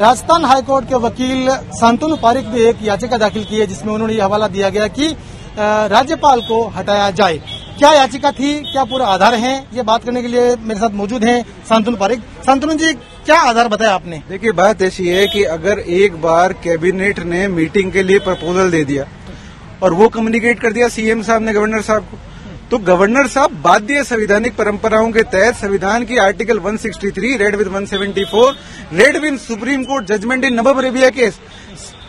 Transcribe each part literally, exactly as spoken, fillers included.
Rajasthan high court के वकील शांतनु पारिक ने एक याचिका दाखिल की है जिसमें उन्होंने ये हवाला दिया गया कि राज्यपाल को हटाया जाए। क्या याचिका थी, क्या पूरा आधार है, ये बात करने के लिए मेरे साथ मौजूद हैं शांतनु पारिक। शांतनु जी, क्या आधार बताया आपने? देखिए, बात ऐसी है कि अगर एक बार कैबिनेट ने मीटिंग के लिए प्रपोजल दे दिया और वो कम्युनिकेट कर दिया सीएम साहब ने गवर्नर साहब को, तो गवर्नर साहब बाध्य संवैधानिक परंपराओं के तहत संविधान की आर्टिकल एक सौ तिरसठ रेड विद एक सौ चौहत्तर read with supreme court judgment in Nabam Rebia case,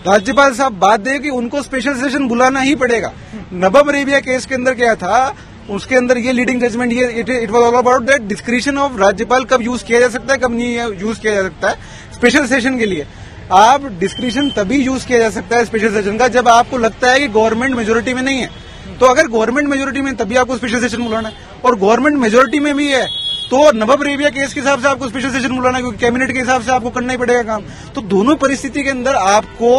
राज्यपाल साहब बाध्य है कि उनको स्पेशल सेशन बुलाना ही पड़ेगा। नवाब अरेबिया केस के अंदर क्या था, उसके अंदर ये लीडिंग जजमेंट, ये it was all about that discretion of राज्यपाल, कब यूज किया जा सकता है, कब नहीं यूज किया जा सकता है। स्पेशल सेशन के लिए आप डिस्क्रिशन तभी यूज किया जा सकता है स्पेशल सेशन का, जब आपको लगता है कि गवर्नमेंट मेजोरिटी में नहीं है। तो अगर गवर्नमेंट मेजोरिटी में, तभी आपको स्पेशल सेशन बुलाना है, और गवर्नमेंट मेजोरिटी में भी है तो नवाब अरेबिया केस के हिसाब से आपको स्पेशल सेशन बुलाना है, क्योंकि कैबिनेट के हिसाब से आपको करना ही पड़ेगा काम। तो दोनों परिस्थिति के अंदर आपको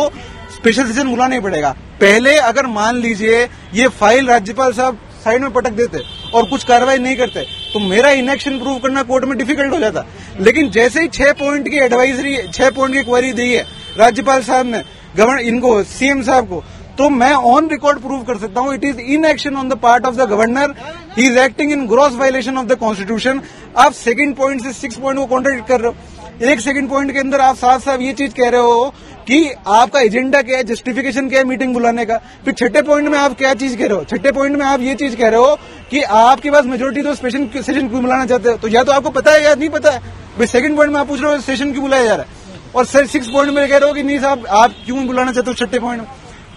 स्पेशल सेशन बुलाना ही पड़ेगा। पहले अगर मान लीजिए ये फाइल राज्यपाल साहब साइड में पटक देते और कुछ कार्रवाई नहीं करते, तो मेरा इनएक्शन प्रूव करना कोर्ट में डिफिकल्ट हो जाता। लेकिन जैसे ही छह पॉइंट की एडवाइजरी, छह पॉइंट की क्वेरी दी है राज्यपाल साहब ने गवर्नर इनको सीएम साहब को, तो मैं ऑन रिकॉर्ड प्रूव कर सकता हूं it is in action on the part of the governor, he is acting in gross violation of the constitution. आप सेकंड पॉइंट से सिक्स पॉइंट को कॉन्ट्रडिक्ट कर रहे हो। एक सेकंड पॉइंट के अंदर आप साफ साफ ये चीज कह रहे हो कि आपका एजेंडा क्या है, जस्टिफिकेशन क्या है मीटिंग बुलाने का। फिर छठे पॉइंट में आप क्या चीज कह रहे हो, छठे पॉइंट में आप ये चीज कह रहे हो कि आपके पास मेजोरिटी तो स्पेशल सेशन क्यों बुलाना चाहते हो। तो या तो आपको पता है या नहीं पता है। भाई सेकंड पॉइंट में आप पूछ रहे हो सेशन क्यों बुलाया जा रहा है, और सर सिक्स पॉइंट में कह रहे हो कि नहीं साहब आप क्यों बुलाना चाहते हो छठे पॉइंट में।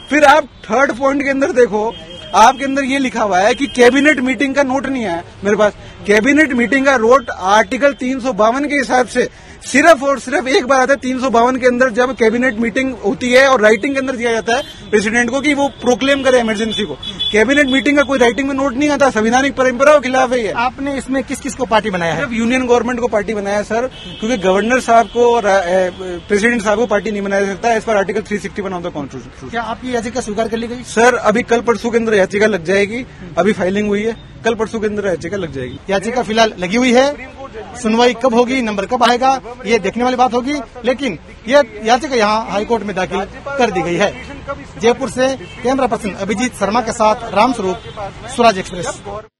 फिर आप थर्ड पॉइंट के अंदर देखो, आपके अंदर ये लिखा हुआ है कि कैबिनेट मीटिंग का नोट नहीं है मेरे पास। कैबिनेट मीटिंग का नोट आर्टिकल तीन सौ बावन के हिसाब से सिर्फ और सिर्फ एक बार आता है, तीन सौ बावन के अंदर जब कैबिनेट मीटिंग होती है और राइटिंग के अंदर दिया जाता है प्रेसिडेंट को कि वो प्रोक्लेम करे इमरजेंसी को। कैबिनेट मीटिंग का कोई राइटिंग में नोट नहीं आता, संवैधानिक परंपरा के खिलाफ है ये। आपने इसमें किस किस को पार्टी बनाया है? सिर्फ यूनियन गवर्नमेंट को पार्टी बनाया है सर, क्योंकि गवर्नर साहब को, प्रेसिडेंट साहब को पार्टी नहीं बनाया जा सकता है as per article three sixty one of the constitution. क्या आपकी याचिका स्वीकार कर ली गई? सर अभी कल परसों के अंदर याचिका लग जाएगी, अभी फाइलिंग हुई है, कल परसों के अंदर याचिका लग जाएगी। याचिका फिलहाल लगी हुई है, सुनवाई कब होगी, नंबर कब आएगा, ये देखने वाली बात होगी, लेकिन ये याचिका यहाँ हाईकोर्ट में दाखिल कर दी गई है। जयपुर से कैमरा पर्सन अभिजीत शर्मा के साथ रामस्वरूप स्वराज एक्सप्रेस।